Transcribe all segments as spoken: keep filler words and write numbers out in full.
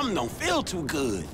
Something don't feel too good.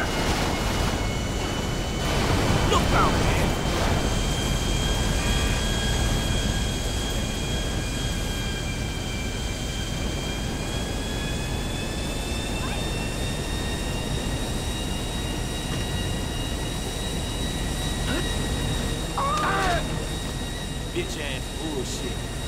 Look out, man! Bitch-ass bullshit.